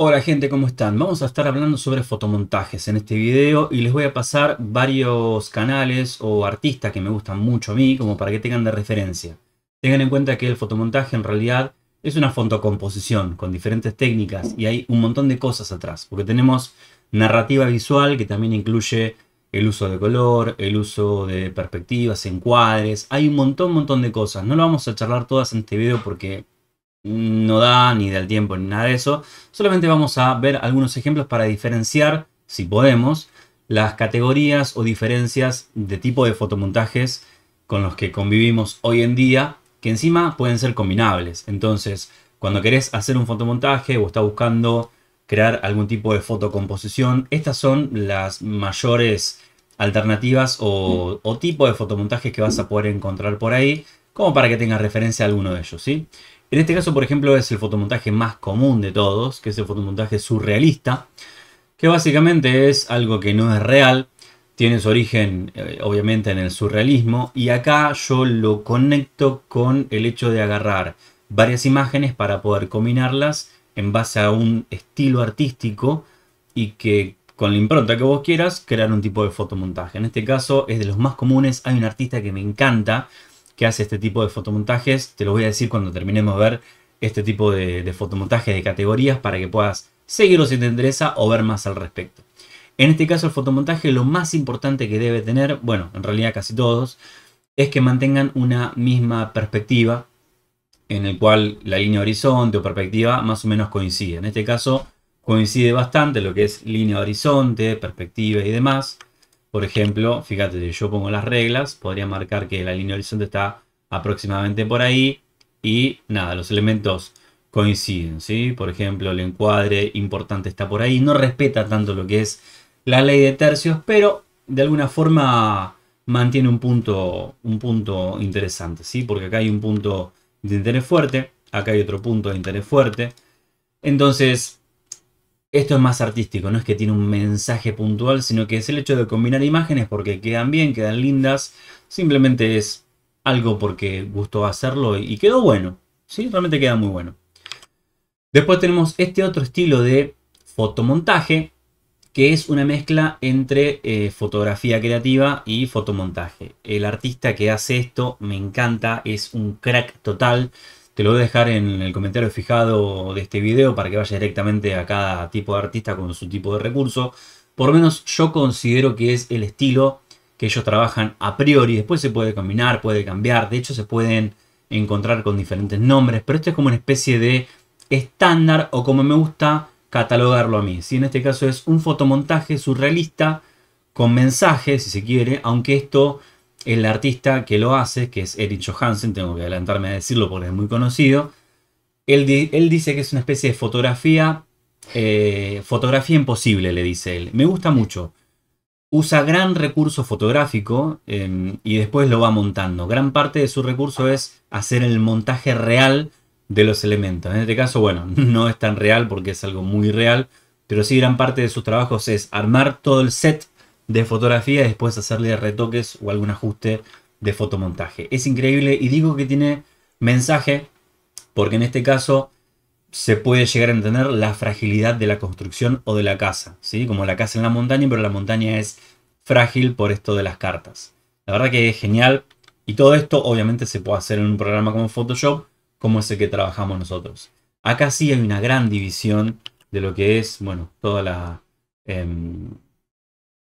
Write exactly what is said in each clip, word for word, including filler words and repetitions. Hola gente, ¿cómo están? Vamos a estar hablando sobre fotomontajes en este video y les voy a pasar varios canales o artistas que me gustan mucho a mí como para que tengan de referencia. Tengan en cuenta que el fotomontaje en realidad es una fotocomposición con diferentes técnicas y hay un montón de cosas atrás, porque tenemos narrativa visual que también incluye el uso de color, el uso de perspectivas, encuadres, hay un montón, montón de cosas. No lo vamos a charlar todas en este video porque no da ni del tiempo ni nada de eso. Solamente vamos a ver algunos ejemplos para diferenciar, si podemos, las categorías o diferencias de tipo de fotomontajes con los que convivimos hoy en día, que encima pueden ser combinables. Entonces, cuando querés hacer un fotomontaje o estás buscando crear algún tipo de fotocomposición, estas son las mayores alternativas o, o tipo de fotomontajes que vas a poder encontrar por ahí, como para que tengas referencia a alguno de ellos, ¿sí? En este caso, por ejemplo, es el fotomontaje más común de todos, que es el fotomontaje surrealista, que básicamente es algo que no es real, tiene su origen, eh, obviamente, en el surrealismo, y acá yo lo conecto con el hecho de agarrar varias imágenes para poder combinarlas en base a un estilo artístico y que, con la impronta que vos quieras, crear un tipo de fotomontaje. En este caso, es de los más comunes. Hay un artista que me encanta, que hace este tipo de fotomontajes. Te lo voy a decir cuando terminemos de ver este tipo de, de fotomontajes de categorías para que puedas seguirlo si te interesa o ver más al respecto. En este caso el fotomontaje, lo más importante que debe tener, bueno, en realidad casi todos, es que mantengan una misma perspectiva en el cual la línea horizonte o perspectiva más o menos coincide. En este caso coincide bastante lo que es línea horizonte, perspectiva y demás. Por ejemplo, fíjate, si yo pongo las reglas, podría marcar que la línea horizonte está aproximadamente por ahí y nada, los elementos coinciden, ¿sí? Por ejemplo, el encuadre importante está por ahí. No respeta tanto lo que es la ley de tercios, pero de alguna forma mantiene un punto, un punto interesante, ¿sí? Porque acá hay un punto de interés fuerte, acá hay otro punto de interés fuerte. Entonces, esto es más artístico, no es que tiene un mensaje puntual, sino que es el hecho de combinar imágenes porque quedan bien, quedan lindas. Simplemente es algo porque gustó hacerlo y quedó bueno, ¿sí? Realmente queda muy bueno. Después tenemos este otro estilo de fotomontaje, que es una mezcla entre eh, fotografía creativa y fotomontaje. El artista que hace esto me encanta, es un crack total. Te lo voy a dejar en el comentario fijado de este video para que vaya directamente a cada tipo de artista con su tipo de recurso. Por lo menos yo considero que es el estilo que ellos trabajan a priori. Después se puede combinar, puede cambiar. De hecho se pueden encontrar con diferentes nombres. Pero esto es como una especie de estándar o como me gusta catalogarlo a mí, ¿sí? En este caso es un fotomontaje surrealista con mensaje, si se quiere. Aunque esto, el artista que lo hace, que es Erik Johansson, tengo que adelantarme a decirlo porque es muy conocido, él, di él dice que es una especie de fotografía, eh, fotografía imposible, le dice él. Me gusta mucho. Usa gran recurso fotográfico eh, y después lo va montando. Gran parte de su recurso es hacer el montaje real de los elementos. En este caso, bueno, no es tan real porque es algo muy real, pero sí gran parte de sus trabajos es armar todo el set de fotografía y después hacerle retoques o algún ajuste de fotomontaje. Es increíble y digo que tiene mensaje porque en este caso se puede llegar a entender la fragilidad de la construcción o de la casa, ¿sí? Como la casa en la montaña, pero la montaña es frágil por esto de las cartas. La verdad que es genial y todo esto obviamente se puede hacer en un programa como Photoshop, como es el que trabajamos nosotros. Acá sí hay una gran división de lo que es, bueno, toda la... Eh,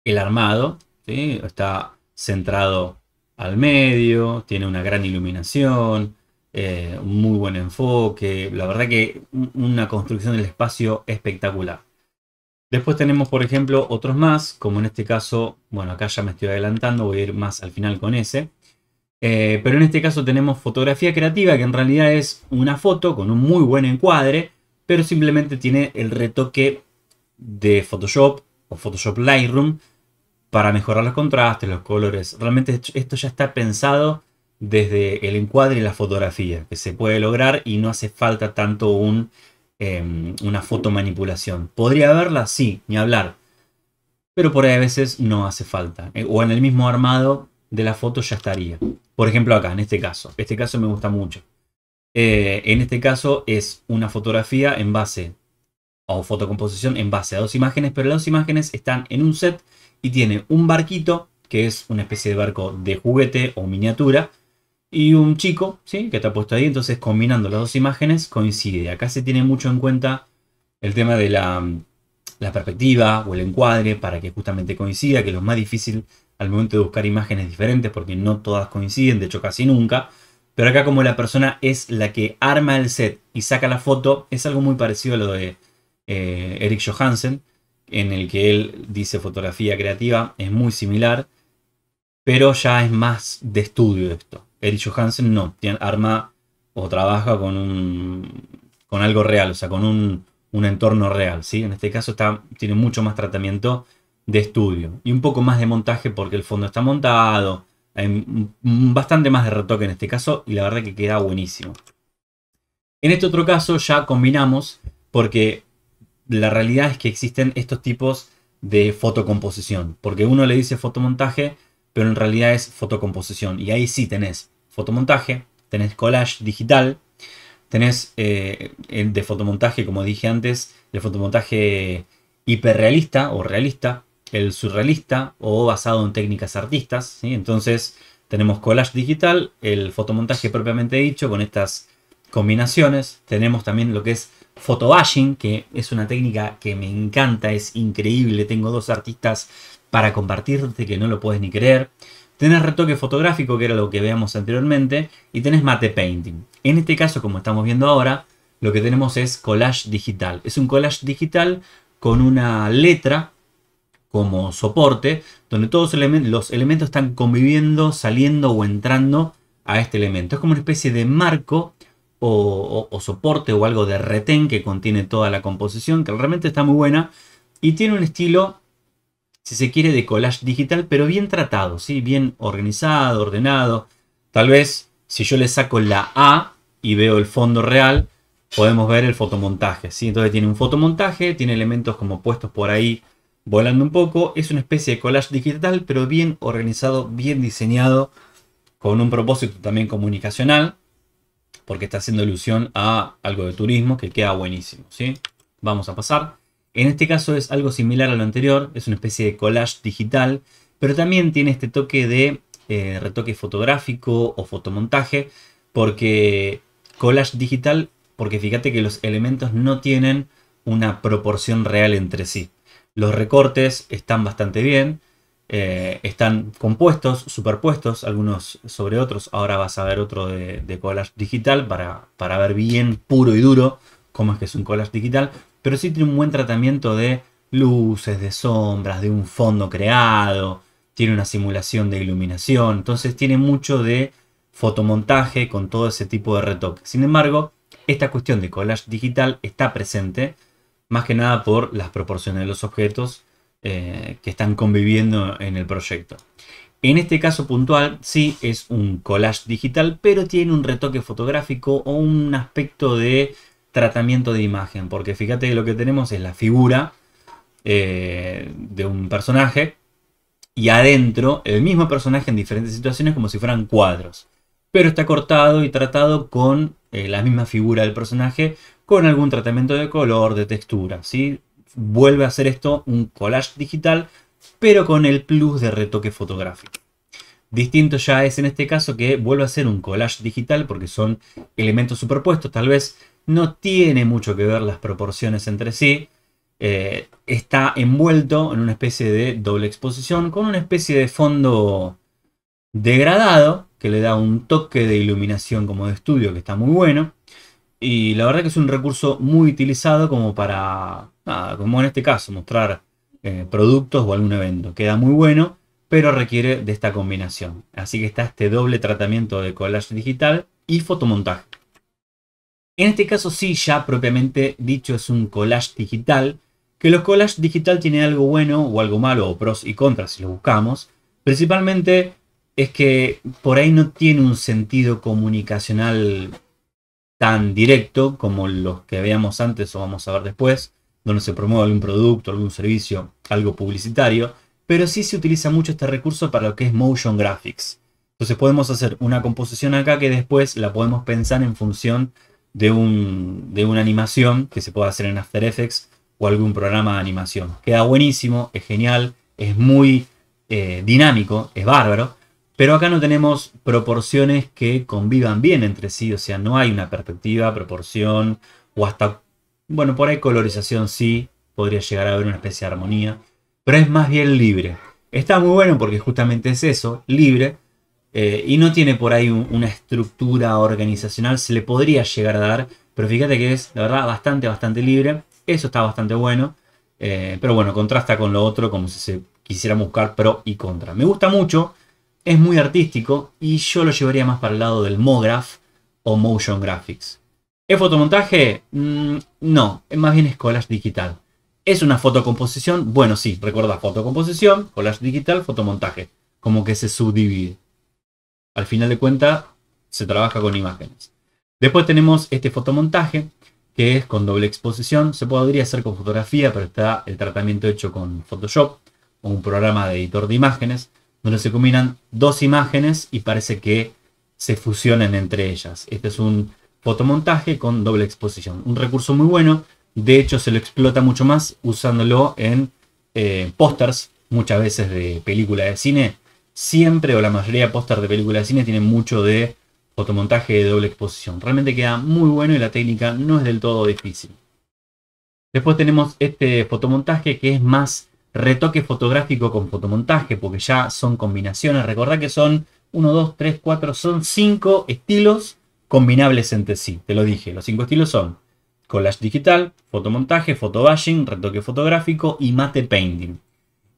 el armado, ¿sí? Está centrado al medio, tiene una gran iluminación, eh, un muy buen enfoque. La verdad que una construcción del espacio espectacular. Después tenemos, por ejemplo, otros más, como en este caso, bueno, acá ya me estoy adelantando, voy a ir más al final con ese. Eh, pero en este caso tenemos fotografía creativa, que en realidad es una foto con un muy buen encuadre, pero simplemente tiene el retoque de Photoshop o Photoshop Lightroom, para mejorar los contrastes, los colores. Realmente esto ya está pensado desde el encuadre y la fotografía, que se puede lograr y no hace falta tanto un, eh, una fotomanipulación. ¿Podría haberla? Sí, ni hablar. Pero por ahí a veces no hace falta. Eh, o en el mismo armado de la foto ya estaría. Por ejemplo acá, en este caso. Este caso me gusta mucho. Eh, en este caso es una fotografía en base o fotocomposición en base a dos imágenes, pero las dos imágenes están en un set y tiene un barquito, que es una especie de barco de juguete o miniatura, y un chico, ¿sí?, que está puesto ahí. Entonces, combinando las dos imágenes coincide. Acá se tiene mucho en cuenta el tema de la, la perspectiva o el encuadre para que justamente coincida, que es lo más difícil al momento de buscar imágenes diferentes, porque no todas coinciden, de hecho casi nunca. Pero acá, como la persona es la que arma el set y saca la foto, es algo muy parecido a lo de eh, Erik Johansson, en el que él dice fotografía creativa. Es muy similar, pero ya es más de estudio esto. Erik Johansson no, tiene, arma o trabaja con, un, con algo real, o sea, con un, un entorno real, ¿sí? En este caso está, tiene mucho más tratamiento de estudio y un poco más de montaje, porque el fondo está montado, hay bastante más de retoque en este caso, y la verdad que queda buenísimo. En este otro caso ya combinamos, porque la realidad es que existen estos tipos de fotocomposición, porque uno le dice fotomontaje, pero en realidad es fotocomposición. Y ahí sí tenés fotomontaje, tenés collage digital, tenés eh, el de fotomontaje, como dije antes, el fotomontaje hiperrealista o realista, el surrealista o basado en técnicas artistas, ¿sí? Entonces tenemos collage digital, el fotomontaje propiamente dicho con estas combinaciones. Tenemos también lo que es photobashing, que es una técnica que me encanta, es increíble. Tengo dos artistas para compartirte que no lo puedes ni creer. Tenés retoque fotográfico, que era lo que veíamos anteriormente, y tenés matte painting. En este caso, como estamos viendo ahora, lo que tenemos es collage digital. Es un collage digital con una letra como soporte, donde todos los elementos están conviviendo, saliendo o entrando a este elemento. Es como una especie de marco o, o, o soporte o algo de retén que contiene toda la composición, que realmente está muy buena y tiene un estilo, si se quiere, de collage digital, pero bien tratado, ¿sí? Bien organizado, ordenado. Tal vez si yo le saco la A y veo el fondo real, podemos ver el fotomontaje, ¿sí? Entonces tiene un fotomontaje, tiene elementos como puestos por ahí volando un poco. Es una especie de collage digital, pero bien organizado, bien diseñado, con un propósito también comunicacional, porque está haciendo alusión a algo de turismo que queda buenísimo, ¿sí? Vamos a pasar. En este caso es algo similar a lo anterior, es una especie de collage digital, pero también tiene este toque de eh, retoque fotográfico o fotomontaje, porque collage digital, porque fíjate que los elementos no tienen una proporción real entre sí. Los recortes están bastante bien, eh, están compuestos, superpuestos, algunos sobre otros. Ahora vas a ver otro de, de collage digital para, para ver bien puro y duro cómo es que es un collage digital. Pero sí tiene un buen tratamiento de luces, de sombras, de un fondo creado. Tiene una simulación de iluminación. Entonces tiene mucho de fotomontaje con todo ese tipo de retoque. Sin embargo, esta cuestión de collage digital está presente, más que nada por las proporciones de los objetos eh, que están conviviendo en el proyecto. En este caso puntual, sí es un collage digital, pero tiene un retoque fotográfico o un aspecto de tratamiento de imagen, porque fíjate que lo que tenemos es la figura eh, de un personaje y adentro el mismo personaje en diferentes situaciones, como si fueran cuadros, pero está cortado y tratado con eh, la misma figura del personaje, con algún tratamiento de color, de textura, ¿sí? Vuelve a hacer esto un collage digital, pero con el plus de retoque fotográfico. Distinto ya es en este caso que vuelve a ser un collage digital, porque son elementos superpuestos. Tal vez no tiene mucho que ver las proporciones entre sí. Eh, está envuelto en una especie de doble exposición con una especie de fondo degradado que le da un toque de iluminación como de estudio que está muy bueno. Y la verdad que es un recurso muy utilizado como para, nada, como en este caso, mostrar eh, productos o algún evento. Queda muy bueno, pero requiere de esta combinación. Así que está este doble tratamiento de collage digital y fotomontaje. En este caso sí, ya propiamente dicho, es un collage digital, que los collages digital tienen algo bueno o algo malo, o pros y contras si lo buscamos. Principalmente es que por ahí no tiene un sentido comunicacional tan directo como los que veíamos antes o vamos a ver después, donde se promueve algún producto, algún servicio, algo publicitario, pero sí se utiliza mucho este recurso para lo que es motion graphics. Entonces podemos hacer una composición acá que después la podemos pensar en función de, un, de una animación que se puede hacer en After Effects o algún programa de animación. Queda buenísimo, es genial, es muy eh, dinámico, es bárbaro. Pero acá no tenemos proporciones que convivan bien entre sí. O sea, no hay una perspectiva, proporción o hasta... Bueno, por ahí colorización sí, podría llegar a haber una especie de armonía. Pero es más bien libre. Está muy bueno porque justamente es eso, libre. Eh, y no tiene por ahí un, una estructura organizacional. Se le podría llegar a dar. Pero fíjate que es, la verdad, bastante, bastante libre. Eso está bastante bueno. Eh, pero bueno, contrasta con lo otro como si se quisiera buscar pro y contra. Me gusta mucho. Es muy artístico y yo lo llevaría más para el lado del MoGraph o Motion Graphics. ¿Es fotomontaje? Mm, no, más bien es collage digital. ¿Es una fotocomposición? Bueno, sí, recuerda fotocomposición, collage digital, fotomontaje. Como que se subdivide. Al final de cuentas, se trabaja con imágenes. Después tenemos este fotomontaje, que es con doble exposición. Se podría hacer con fotografía, pero está el tratamiento hecho con Photoshop o un programa de editor de imágenes, donde se combinan dos imágenes y parece que se fusionan entre ellas. Este es un fotomontaje con doble exposición. Un recurso muy bueno. De hecho, se lo explota mucho más usándolo en eh, pósters, muchas veces de película de cine. Siempre, o la mayoría de pósters de película de cine, tienen mucho de fotomontaje de doble exposición. Realmente queda muy bueno y la técnica no es del todo difícil. Después tenemos este fotomontaje que es más... retoque fotográfico con fotomontaje, porque ya son combinaciones. Recordá que son uno, dos, tres, cuatro, son cinco estilos combinables entre sí. Te lo dije, los cinco estilos son collage digital, fotomontaje, photobashing, retoque fotográfico y matte painting.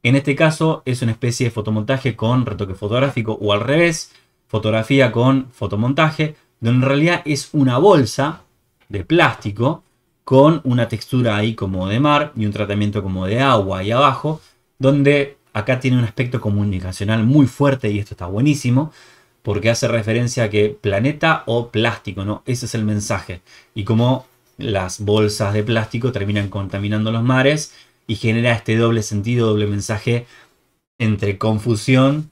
En este caso es una especie de fotomontaje con retoque fotográfico o al revés, fotografía con fotomontaje, donde en realidad es una bolsa de plástico con una textura ahí como de mar y un tratamiento como de agua ahí abajo, donde acá tiene un aspecto comunicacional muy fuerte y esto está buenísimo porque hace referencia a que planeta o plástico, ¿no? Ese es el mensaje. Y como las bolsas de plástico terminan contaminando los mares y genera este doble sentido, doble mensaje entre confusión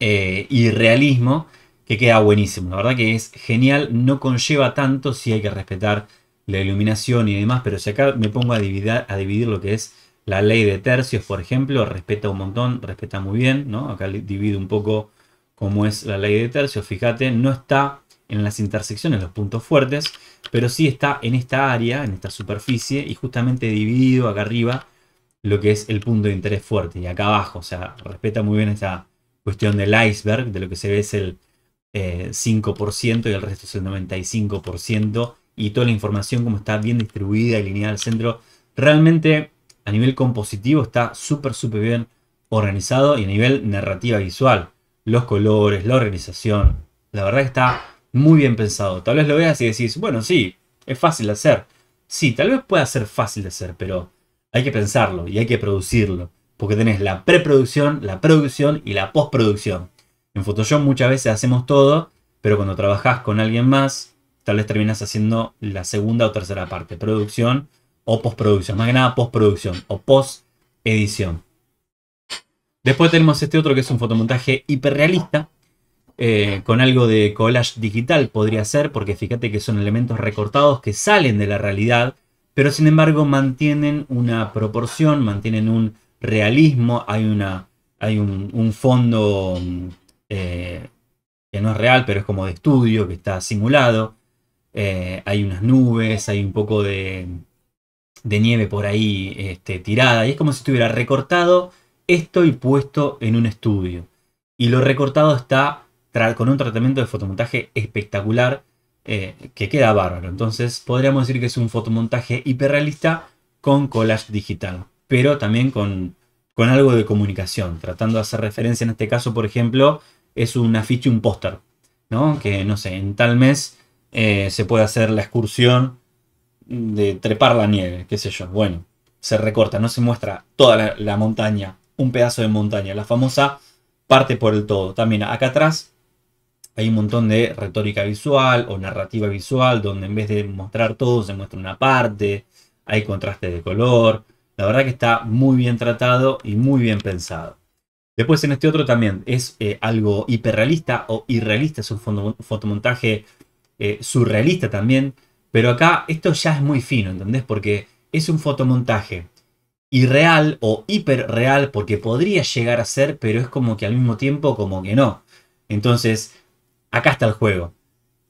eh, y realismo que queda buenísimo. La verdad que es genial, no conlleva tanto, si hay que respetar la iluminación y demás, pero si acá me pongo a dividir, a dividir lo que es la ley de tercios, por ejemplo, respeta un montón, respeta muy bien, ¿no? Acá divido un poco cómo es la ley de tercios, fíjate, no está en las intersecciones, los puntos fuertes, pero sí está en esta área, en esta superficie, y justamente dividido acá arriba lo que es el punto de interés fuerte, y acá abajo, o sea, respeta muy bien esta cuestión del iceberg, de lo que se ve es el eh, cinco por ciento y el resto es el noventa y cinco por ciento, y toda la información como está bien distribuida y alineada al centro. Realmente a nivel compositivo está súper súper bien organizado y a nivel narrativa visual. Los colores, la organización, la verdad está muy bien pensado. Tal vez lo veas y decís, bueno sí, es fácil de hacer. Sí, tal vez pueda ser fácil de hacer, pero hay que pensarlo y hay que producirlo. Porque tenés la preproducción, la producción y la postproducción. En Photoshop muchas veces hacemos todo, pero cuando trabajás con alguien más... tal vez terminas haciendo la segunda o tercera parte. Producción o postproducción. Más que nada postproducción o postedición. Después tenemos este otro que es un fotomontaje hiperrealista. Eh, con algo de collage digital podría ser. Porque fíjate que son elementos recortados que salen de la realidad. Pero sin embargo mantienen una proporción. Mantienen un realismo. Hay, una, hay un, un fondo eh, que no es real pero es como de estudio. Que está simulado. Eh, hay unas nubes, hay un poco de, de nieve por ahí este, tirada. Y es como si estuviera recortado esto y puesto en un estudio. Y lo recortado está con un tratamiento de fotomontaje espectacular eh, que queda bárbaro. Entonces podríamos decir que es un fotomontaje hiperrealista con collage digital. Pero también con, con algo de comunicación. Tratando de hacer referencia en este caso, por ejemplo, es un afiche, un póster, ¿no? Que no sé, en tal mes... Eh, se puede hacer la excursión de trepar la nieve, qué sé yo. Bueno, se recorta, no se muestra toda la, la montaña, un pedazo de montaña. La famosa parte por el todo. También acá atrás hay un montón de retórica visual o narrativa visual, donde en vez de mostrar todo se muestra una parte. Hay contraste de color. La verdad que está muy bien tratado y muy bien pensado. Después en este otro también es eh, algo hiperrealista o irrealista. Es un fondo, fotomontaje... Eh, surrealista también, pero acá esto ya es muy fino, ¿entendés? Porque es un fotomontaje irreal o hiperreal, porque podría llegar a ser, pero es como que al mismo tiempo como que no. Entonces, acá está el juego.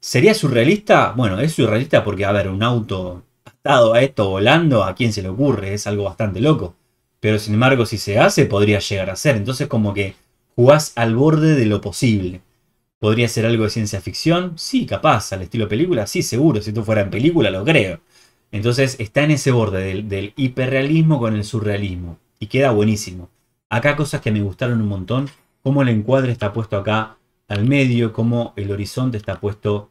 ¿Sería surrealista? Bueno, es surrealista porque, a ver, un auto atado a esto volando, ¿a quién se le ocurre? Es algo bastante loco. Pero sin embargo, si se hace, podría llegar a ser. Entonces como que jugás al borde de lo posible. ¿Podría ser algo de ciencia ficción? Sí, capaz, al estilo película, sí, seguro. Si esto fuera en película, lo creo. Entonces está en ese borde del, del hiperrealismo con el surrealismo. Y queda buenísimo. Acá cosas que me gustaron un montón. Cómo el encuadre está puesto acá al medio, cómo el horizonte está puesto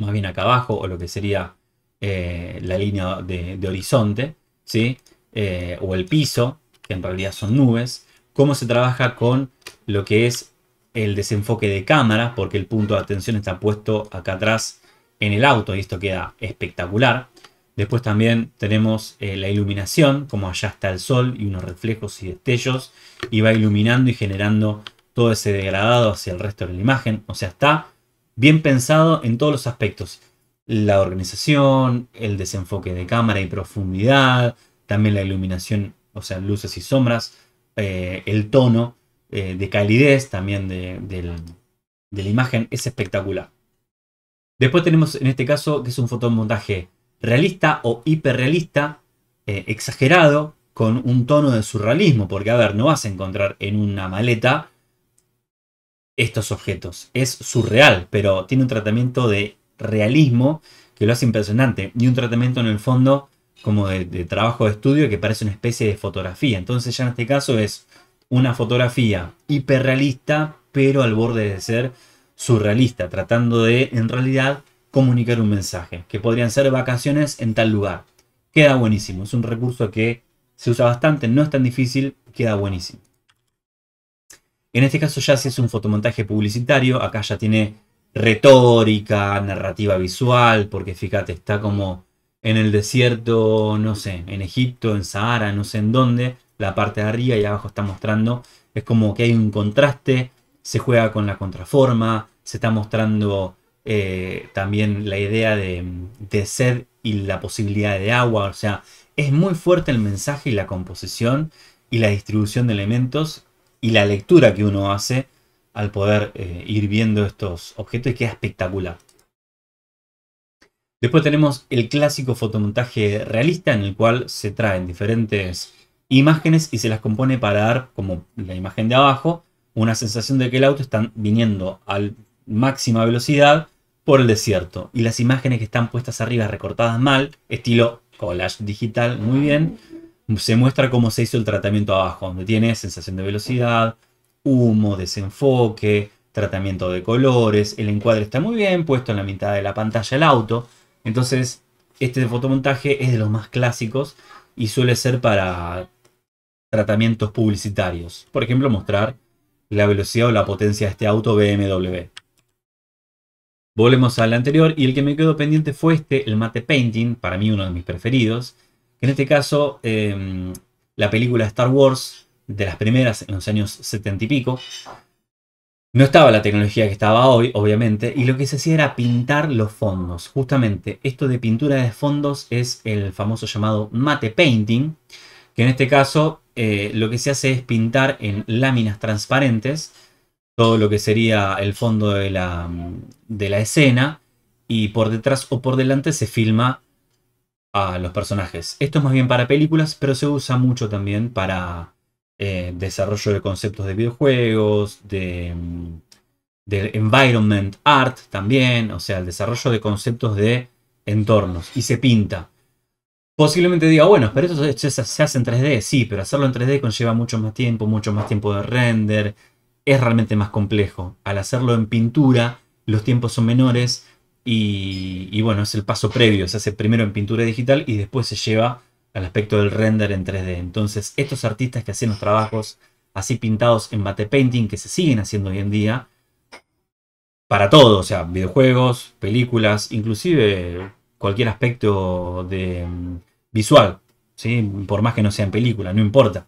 más bien acá abajo, o lo que sería eh, la línea de, de horizonte, ¿sí? Eh, o el piso, que en realidad son nubes. Cómo se trabaja con lo que es el desenfoque de cámara, porque el punto de atención está puesto acá atrás en el auto y esto queda espectacular. Después también tenemos eh, la iluminación, como allá está el sol y unos reflejos y destellos, y va iluminando y generando todo ese degradado hacia el resto de la imagen. O sea, está bien pensado en todos los aspectos. La organización, el desenfoque de cámara y profundidad, también la iluminación, o sea, luces y sombras, eh, el tono eh, de calidez también de, de, la, de la imagen es espectacular. Después tenemos en este caso que es un fotomontaje realista o hiperrealista, eh, exagerado, con un tono de surrealismo, porque a ver, no vas a encontrar en una maleta estos objetos. Es surreal, pero tiene un tratamiento de realismo que lo hace impresionante. Y un tratamiento en el fondo como de, de trabajo de estudio que parece una especie de fotografía. Entonces ya en este caso es una fotografía hiperrealista, pero al borde de ser surrealista. Tratando de, en realidad, comunicar un mensaje. Que podrían ser vacaciones en tal lugar. Queda buenísimo. Es un recurso que se usa bastante. No es tan difícil. Queda buenísimo. En este caso ya si es un fotomontaje publicitario, acá ya tiene retórica, narrativa visual, porque fíjate, está como en el desierto, no sé, en Egipto, en Sahara, no sé en dónde, la parte de arriba y abajo está mostrando, es como que hay un contraste, se juega con la contraforma, se está mostrando eh, también la idea de, de sed y la posibilidad de agua, o sea, es muy fuerte el mensaje y la composición y la distribución de elementos, y la lectura que uno hace al poder eh, ir viendo estos objetos y queda espectacular. Después tenemos el clásico fotomontaje realista en el cual se traen diferentes imágenes y se las compone para dar, como la imagen de abajo, una sensación de que el auto está viniendo a máxima velocidad por el desierto. Y las imágenes que están puestas arriba recortadas mal, estilo collage digital, muy bien, se muestra cómo se hizo el tratamiento abajo, donde tiene sensación de velocidad, humo, desenfoque, tratamiento de colores. El encuadre está muy bien, puesto en la mitad de la pantalla el auto. Entonces, este fotomontaje es de los más clásicos y suele ser para tratamientos publicitarios. Por ejemplo, mostrar la velocidad o la potencia de este auto B M W. Volvemos al anterior y el que me quedó pendiente fue este, el matte painting, para mí uno de mis preferidos. En este caso, eh, la película Star Wars, de las primeras en los años setenta y pico, no estaba la tecnología que estaba hoy, obviamente, y lo que se hacía era pintar los fondos. Justamente, esto de pintura de fondos es el famoso llamado matte painting, que en este caso eh, lo que se hace es pintar en láminas transparentes todo lo que sería el fondo de la, de la escena, y por detrás o por delante se filma a los personajes. Esto es más bien para películas, pero se usa mucho también para eh, desarrollo de conceptos de videojuegos, de, de environment art también, o sea, el desarrollo de conceptos de entornos, y se pinta. Posiblemente diga, bueno, pero esto se hace en tres D, sí, pero hacerlo en tres D conlleva mucho más tiempo, mucho más tiempo de render, es realmente más complejo. Al hacerlo en pintura, los tiempos son menores. Y, y bueno, es el paso previo, se hace primero en pintura digital y después se lleva al aspecto del render en tres D. Entonces estos artistas que hacen los trabajos así pintados en matte painting, que se siguen haciendo hoy en día, para todo, o sea, videojuegos, películas, inclusive cualquier aspecto de, visual, ¿sí? Por más que no sea en película, no importa.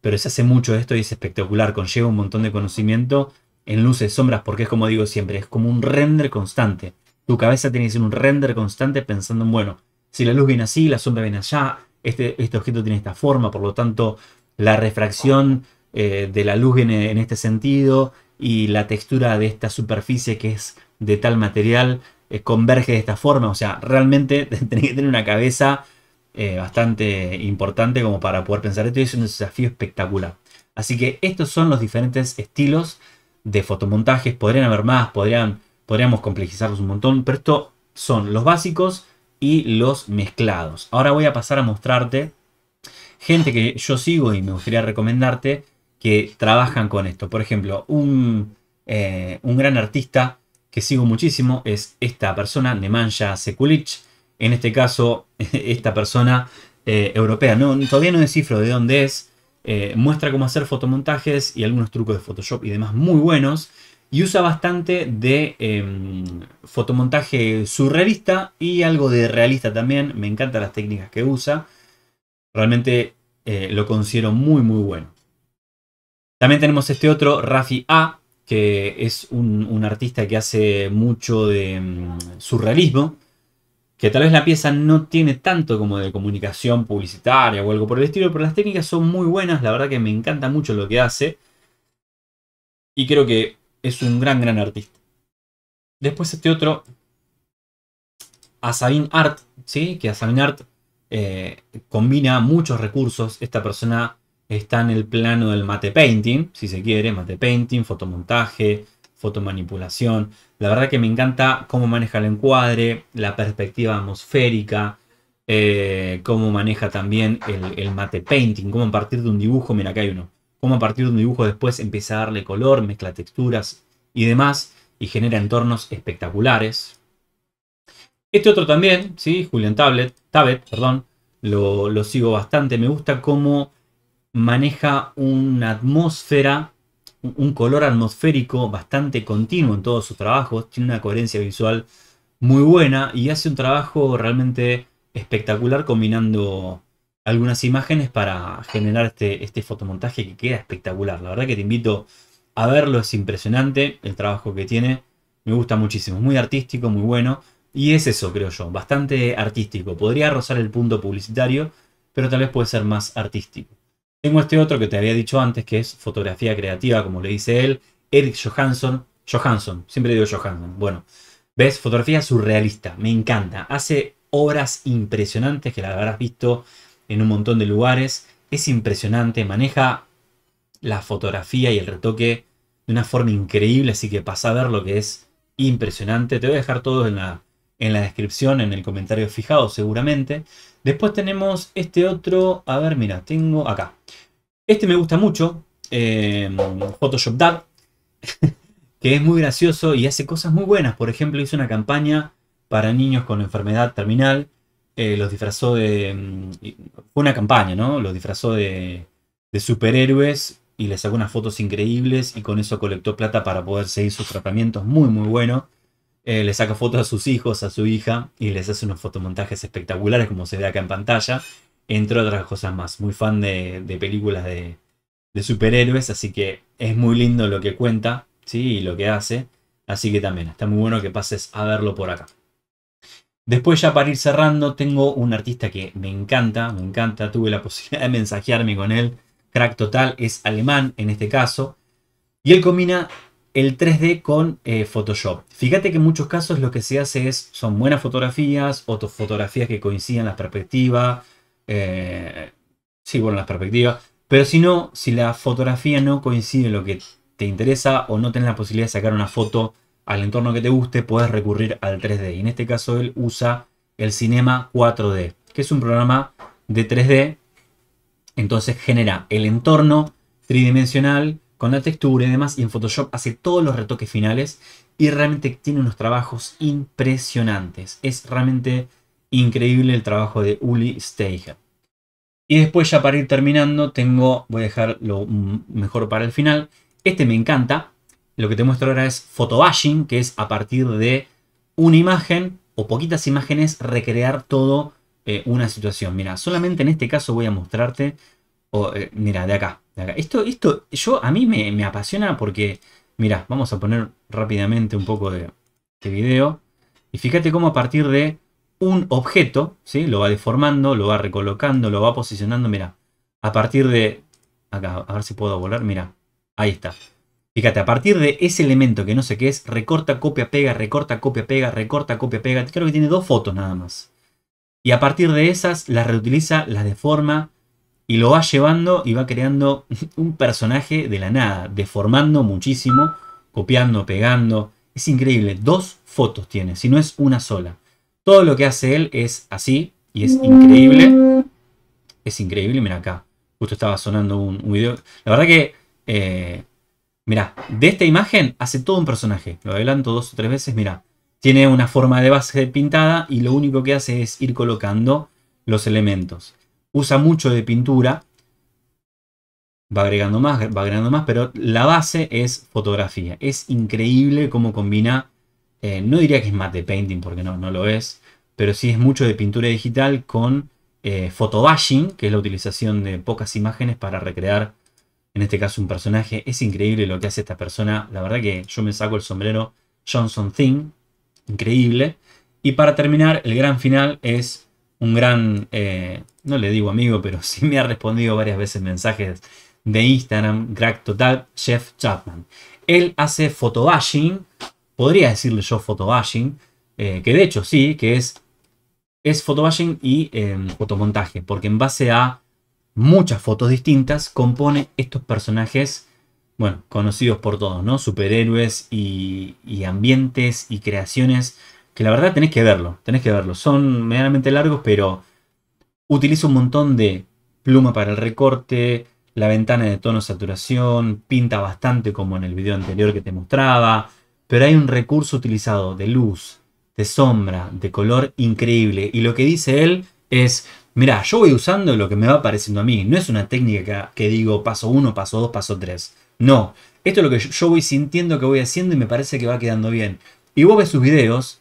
Pero se hace mucho esto y es espectacular, conlleva un montón de conocimiento en luces, sombras, porque es como digo siempre, es como un render constante. Tu cabeza tiene que ser un render constante pensando en, bueno, si la luz viene así, la sombra viene allá, este, este objeto tiene esta forma, por lo tanto la refracción eh, de la luz viene en este sentido y la textura de esta superficie que es de tal material eh, converge de esta forma. O sea, realmente tenés que tener una cabeza eh, bastante importante como para poder pensar esto, y es un desafío espectacular. Así que estos son los diferentes estilos de fotomontajes. Podrían haber más, podrían, podríamos complejizarlos un montón, pero estos son los básicos y los mezclados. Ahora voy a pasar a mostrarte gente que yo sigo y me gustaría recomendarte que trabajan con esto. Por ejemplo, un, eh, un gran artista que sigo muchísimo es esta persona, Nemanja Sekulic. En este caso, esta persona eh, europea. No, todavía no descifro de dónde es. Eh, muestra cómo hacer fotomontajes y algunos trucos de Photoshop y demás muy buenos. Y usa bastante de eh, fotomontaje surrealista y algo de realista también. Me encantan las técnicas que usa. Realmente eh, lo considero muy muy bueno. También tenemos este otro, Rafi A, que es un, un artista que hace mucho de mm, surrealismo, que tal vez la pieza no tiene tanto como de comunicación publicitaria o algo por el estilo, pero las técnicas son muy buenas. La verdad que me encanta mucho lo que hace y creo que es un gran gran artista. Después este otro, AsabinArt, ¿sí? Que AsabinArt eh, combina muchos recursos. Esta persona está en el plano del matte painting, si se quiere, matte painting, fotomontaje, fotomanipulación. La verdad que me encanta cómo maneja el encuadre, la perspectiva atmosférica, eh, cómo maneja también el, el matte painting, cómo a partir de un dibujo, mira acá hay uno, cómo a partir de un dibujo después empieza a darle color, mezcla texturas y demás, y genera entornos espectaculares. Este otro también, ¿sí? Julien Tabet, Tabet, perdón, lo, lo sigo bastante, me gusta cómo maneja una atmósfera, un color atmosférico bastante continuo en todos sus trabajos. Tiene una coherencia visual muy buena y hace un trabajo realmente espectacular combinando algunas imágenes para generar este, este fotomontaje que queda espectacular. La verdad que te invito a verlo, es impresionante el trabajo que tiene. Me gusta muchísimo, es muy artístico, muy bueno. Y es eso, creo yo, bastante artístico. Podría rozar el punto publicitario, pero tal vez puede ser más artístico. Tengo este otro que te había dicho antes, que es fotografía creativa, como le dice él. Erik Johansson. Johansson, siempre digo Johansson. Bueno, ves, fotografía surrealista. Me encanta. Hace obras impresionantes que las habrás visto en un montón de lugares. Es impresionante. Maneja la fotografía y el retoque de una forma increíble. Así que pasá a ver lo que es impresionante. Te voy a dejar todo en la, en la descripción, en el comentario fijado seguramente. Después tenemos este otro, a ver, mira, tengo acá. Este me gusta mucho, eh, Photoshop Dad, que es muy gracioso y hace cosas muy buenas. Por ejemplo, hizo una campaña para niños con enfermedad terminal, eh, los disfrazó de... Fue una campaña, ¿no? Los disfrazó de, de superhéroes y les sacó unas fotos increíbles y con eso colectó plata para poder seguir sus tratamientos muy, muy buenos. Eh, le saca fotos a sus hijos, a su hija, y les hace unos fotomontajes espectaculares como se ve acá en pantalla, entre otras cosas más. Muy fan de, de películas de, de superhéroes, así que es muy lindo lo que cuenta, ¿sí? Y lo que hace, así que también está muy bueno que pases a verlo por acá. Después, ya para ir cerrando, tengo un artista que me encanta, me encanta, tuve la posibilidad de mensajearme con él, crack total, es alemán en este caso, y él combina el tres D con eh, Photoshop. Fíjate que en muchos casos lo que se hace es, son buenas fotografías, o fotografías que coincidan las perspectivas, eh, sí, bueno, las perspectivas, pero si no, si la fotografía no coincide en lo que te interesa o no tenés la posibilidad de sacar una foto al entorno que te guste, puedes recurrir al tres D. Y en este caso él usa el Cinema cuatro D, que es un programa de tres D, entonces genera el entorno tridimensional, con la textura y demás, y en Photoshop hace todos los retoques finales y realmente tiene unos trabajos impresionantes. Es realmente increíble el trabajo de Uli Steiger. Y después, ya para ir terminando, tengo, voy a dejar lo mejor para el final. Este me encanta. Lo que te muestro ahora es photobashing, que es a partir de una imagen o poquitas imágenes recrear todo eh, una situación. Mira, solamente en este caso voy a mostrarte, oh, eh, mira, de acá. Esto, esto yo, a mí me, me apasiona porque, mirá, vamos a poner rápidamente un poco de, de video. Y fíjate cómo a partir de un objeto, ¿sí? Lo va deformando, lo va recolocando, lo va posicionando, mira, a partir de, acá, a ver si puedo volar, mira, ahí está. Fíjate, a partir de ese elemento que no sé qué es, recorta, copia, pega, recorta, copia, pega, recorta, copia, pega, creo que tiene dos fotos nada más. Y a partir de esas las reutiliza, las deforma y lo va llevando y va creando un personaje de la nada, deformando muchísimo, copiando, pegando. Es increíble, dos fotos tiene, si no es una sola. Todo lo que hace él es así y es increíble. Es increíble, mira acá. Justo estaba sonando un, un video. La verdad que, eh, mira, de esta imagen hace todo un personaje. Lo adelanto dos o tres veces, mira. Tiene una forma de base pintada y lo único que hace es ir colocando los elementos. Usa mucho de pintura. Va agregando más, va agregando más, pero la base es fotografía. Es increíble cómo combina. Eh, no diría que es matte painting porque no, no lo es, pero sí es mucho de pintura digital con eh, photobashing, que es la utilización de pocas imágenes para recrear, en este caso, un personaje. Es increíble lo que hace esta persona. La verdad que yo me saco el sombrero. Johnson Ting, increíble. Y para terminar, el gran final es un gran, eh, no le digo amigo, pero sí me ha respondido varias veces mensajes de Instagram, crack total, Jeff Chapman. Él hace photobashing. Podría decirle yo photobashing, eh, que de hecho sí, que es, es photobashing y eh, fotomontaje, porque en base a muchas fotos distintas compone estos personajes, bueno, conocidos por todos, ¿no? Superhéroes y, y ambientes y creaciones, que la verdad tenés que verlo, tenés que verlo. Son medianamente largos, pero utiliza un montón de pluma para el recorte, la ventana de tono saturación, pinta bastante como en el video anterior que te mostraba. Pero hay un recurso utilizado de luz, de sombra, de color increíble. Y lo que dice él es, mirá, yo voy usando lo que me va apareciendo a mí. No es una técnica que digo paso uno, paso dos, paso tres. No, esto es lo que yo voy sintiendo que voy haciendo y me parece que va quedando bien. Y vos ves sus videos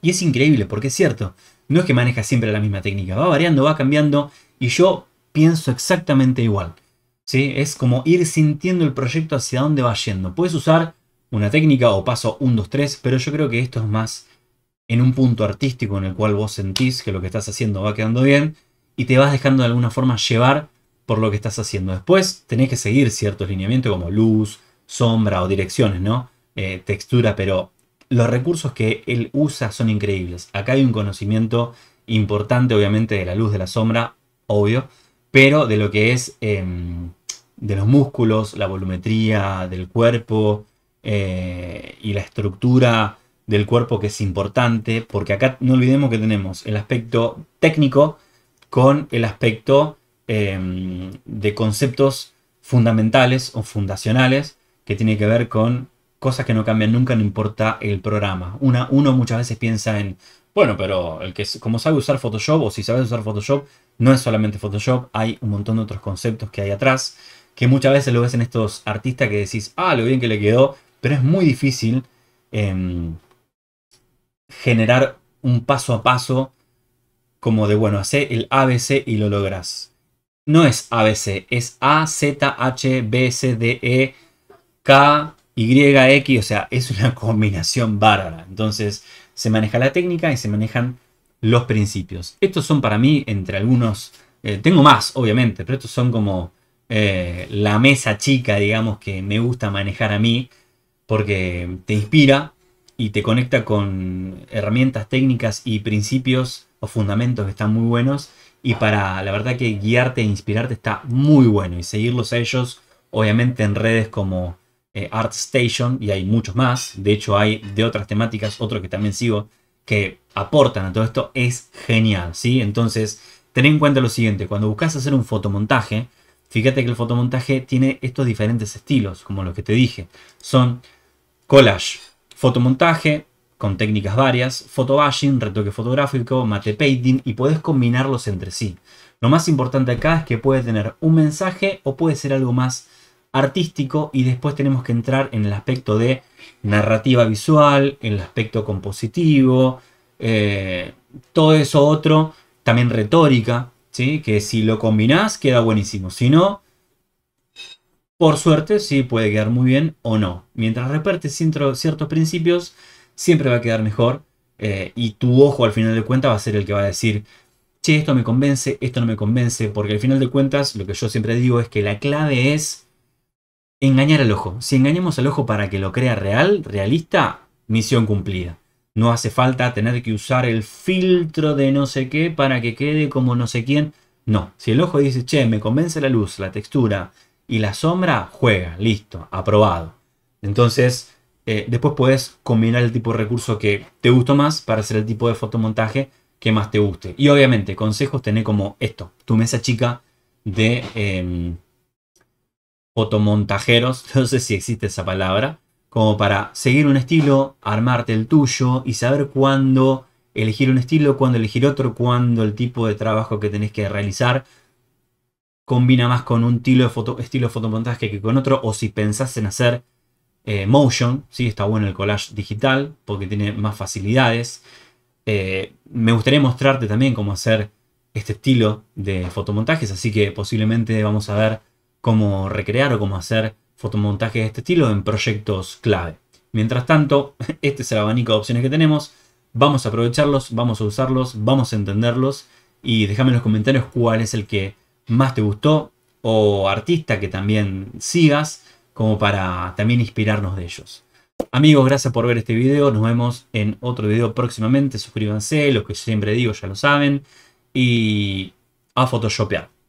y es increíble porque es cierto. No es que maneja siempre la misma técnica, va variando, va cambiando y yo pienso exactamente igual. ¿Sí? Es como ir sintiendo el proyecto hacia dónde va yendo. Puedes usar una técnica o paso uno, dos, tres, pero yo creo que esto es más en un punto artístico en el cual vos sentís que lo que estás haciendo va quedando bien y te vas dejando de alguna forma llevar por lo que estás haciendo. Después tenés que seguir ciertos lineamientos como luz, sombra o direcciones, ¿no? Eh, textura, pero los recursos que él usa son increíbles. Acá hay un conocimiento importante, obviamente, de la luz, de la sombra, obvio, pero de lo que es eh, de los músculos, la volumetría del cuerpo. Eh, y la estructura del cuerpo, que es importante, porque acá no olvidemos que tenemos el aspecto técnico con el aspecto eh, de conceptos fundamentales o fundacionales, que tiene que ver con cosas que no cambian nunca, no importa el programa. Una, uno muchas veces piensa en, bueno, pero el que como sabe usar Photoshop, o si sabes usar Photoshop, no es solamente Photoshop, hay un montón de otros conceptos que hay atrás, que muchas veces lo ves en estos artistas que decís, ah, lo bien que le quedó. Pero es muy difícil eh, generar un paso a paso como de, bueno, hacer el A B C y lo lográs. No es A B C, es A, Z, H, B, C, D, E, K, Y, X. O sea, es una combinación bárbara. Entonces se maneja la técnica y se manejan los principios. Estos son para mí, entre algunos, eh, tengo más, obviamente, pero estos son como eh, la mesa chica, digamos, que me gusta manejar a mí. Porque te inspira y te conecta con herramientas técnicas y principios o fundamentos que están muy buenos. Y para, la verdad que guiarte e inspirarte está muy bueno. Y seguirlos a ellos, obviamente, en redes como eh, ArtStation, y hay muchos más. De hecho, hay de otras temáticas, otro que también sigo, que aportan a todo esto. Es genial, ¿sí? Entonces, ten en cuenta lo siguiente. Cuando buscas hacer un fotomontaje, fíjate que el fotomontaje tiene estos diferentes estilos, como los que te dije. Son collage, fotomontaje con técnicas varias, photobashing, retoque fotográfico, matte painting, y podés combinarlos entre sí. Lo más importante acá es que puede tener un mensaje o puede ser algo más artístico, y después tenemos que entrar en el aspecto de narrativa visual, en el aspecto compositivo, eh, todo eso otro, también retórica, ¿sí? Que si lo combinás queda buenísimo, si no, por suerte, sí puede quedar muy bien o no. Mientras repartes ciertos principios, siempre va a quedar mejor. eh, y tu ojo al final de cuentas va a ser el que va a decir, che, esto me convence, esto no me convence, porque al final de cuentas lo que yo siempre digo es que la clave es engañar al ojo. Si engañamos al ojo para que lo crea real, realista, misión cumplida. No hace falta tener que usar el filtro de no sé qué para que quede como no sé quién. No, si el ojo dice, che, me convence la luz, la textura y la sombra, juega, listo, aprobado. Entonces, eh, después podés combinar el tipo de recurso que te gustó más para hacer el tipo de fotomontaje que más te guste. Y obviamente, consejos tenés como esto, tu mesa chica de eh, fotomontajeros, no sé si existe esa palabra, como para seguir un estilo, armarte el tuyo y saber cuándo elegir un estilo, cuándo elegir otro, cuándo el tipo de trabajo que tenés que realizar combina más con un estilo de, foto, estilo de fotomontaje que con otro. O si pensás en hacer eh, motion, ¿sí? Está bueno el collage digital porque tiene más facilidades. Eh, me gustaría mostrarte también cómo hacer este estilo de fotomontajes, así que posiblemente vamos a ver cómo recrear o cómo hacer fotomontajes de este estilo en proyectos clave. Mientras tanto, este es el abanico de opciones que tenemos. Vamos a aprovecharlos, vamos a usarlos, vamos a entenderlos. Y déjame en los comentarios cuál es el que más te gustó o artista que también sigas, como para también inspirarnos de ellos. Amigos, gracias por ver este video. Nos vemos en otro video próximamente. Suscríbanse, los que siempre digo ya lo saben. Y a photoshopear.